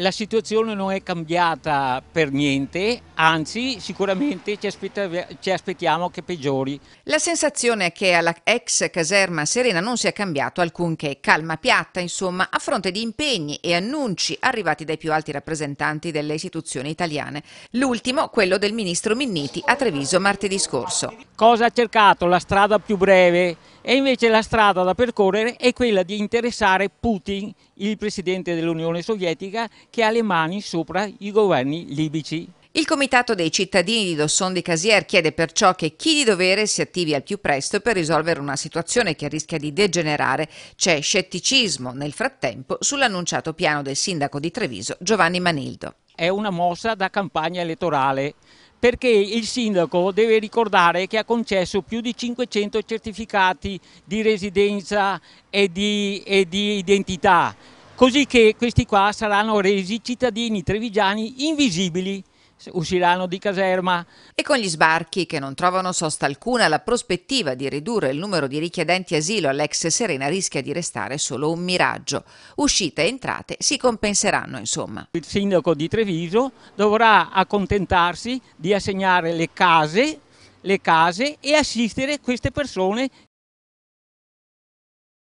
La situazione non è cambiata per niente, anzi sicuramente ci aspettiamo che peggiori. La sensazione è che alla ex caserma Serena non sia cambiato alcunché, calma piatta insomma, a fronte di impegni e annunci arrivati dai più alti rappresentanti delle istituzioni italiane. L'ultimo, quello del ministro Minniti a Treviso martedì scorso. Cosa ha cercato? La strada più breve. E invece la strada da percorrere è quella di interessare Putin, il presidente dell'Unione Sovietica, che ha le mani sopra i governi libici. Il comitato dei cittadini di Dosson di Casier chiede perciò che chi di dovere si attivi al più presto per risolvere una situazione che rischia di degenerare. C'è scetticismo nel frattempo sull'annunciato piano del sindaco di Treviso Giovanni Manildo. È una mossa da campagna elettorale, perché il sindaco deve ricordare che ha concesso più di 500 certificati di residenza e di identità, così che questi qua saranno resi cittadini trevigiani invisibili, usciranno di caserma. E con gli sbarchi che non trovano sosta alcuna, la prospettiva di ridurre il numero di richiedenti asilo all'ex Serena rischia di restare solo un miraggio. Uscite e entrate si compenseranno insomma. Il sindaco di Treviso dovrà accontentarsi di assegnare le case e assistere queste persone